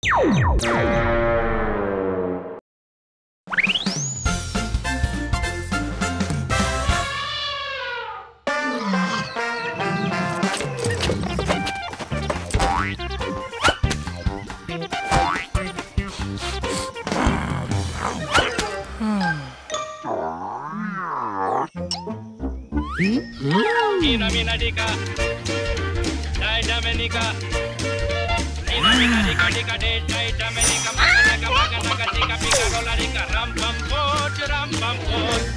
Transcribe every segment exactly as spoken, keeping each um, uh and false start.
Eena Meena Deeka, Night America. Eena Meena Deeka Deeka Day Night America. Maga Maga Maga Deeka Pika Rola Deeka. Ram Bam Boch Ram Bam Boch.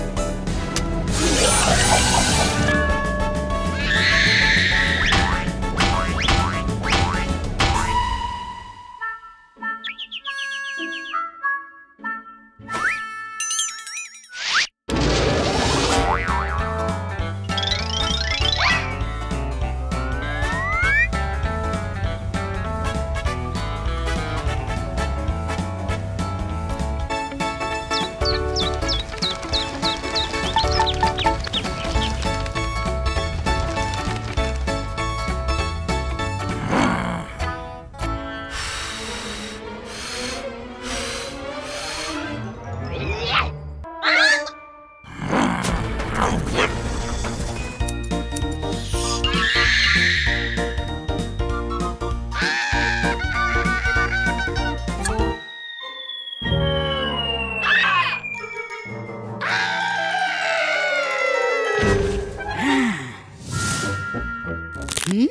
Hmm.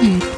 Mm.